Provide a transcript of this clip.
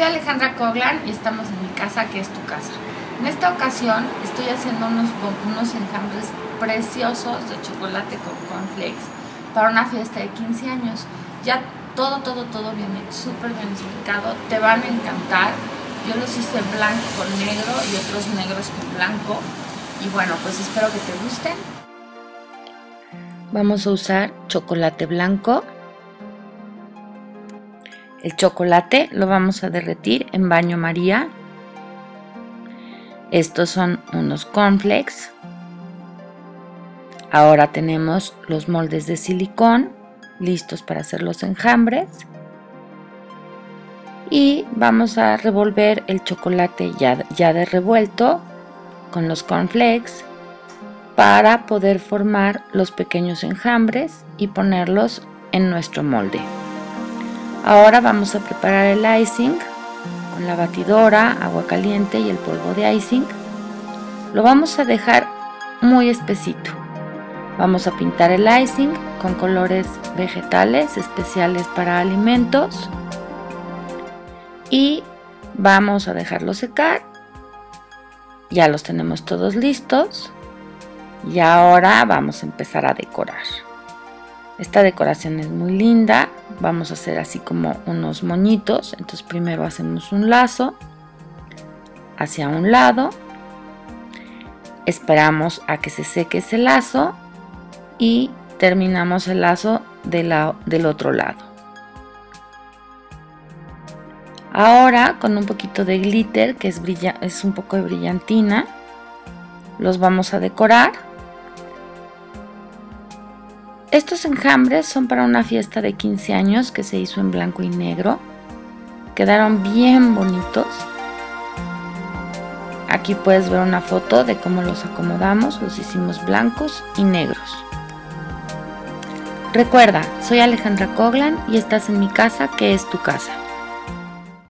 soy Alejandra Coghlan y estamos en mi casa, que es tu casa. En esta ocasión estoy haciendo unos enjambres preciosos de chocolate con cornflakes para una fiesta de 15 años. Ya todo viene súper bien explicado, te van a encantar. Yo los hice blanco con negro y otros negros con blanco. Y bueno, pues espero que te gusten. Vamos a usar chocolate blanco. El chocolate lo vamos a derretir en baño María. Estos son unos cornflakes. Ahora tenemos los moldes de silicón listos para hacer los enjambres. Y vamos a revolver el chocolate ya de revuelto con los cornflakes para poder formar los pequeños enjambres y ponerlos en nuestro molde. Ahora vamos a preparar el icing con la batidora, agua caliente y el polvo de icing. Lo vamos a dejar muy espesito. Vamos a pintar el icing con colores vegetales especiales para alimentos y vamos a dejarlo secar. Ya los tenemos todos listos y ahora vamos a empezar a decorar. Esta decoración es muy linda, vamos a hacer así como unos moñitos. Entonces primero hacemos un lazo hacia un lado, esperamos a que se seque ese lazo y terminamos el lazo del otro lado. Ahora con un poquito de glitter, que es un poco de brillantina, los vamos a decorar. Estos enjambres son para una fiesta de 15 años que se hizo en blanco y negro. Quedaron bien bonitos. Aquí puedes ver una foto de cómo los acomodamos. Los hicimos blancos y negros. Recuerda, soy Alejandra Coghlan y estás en mi casa, que es tu casa.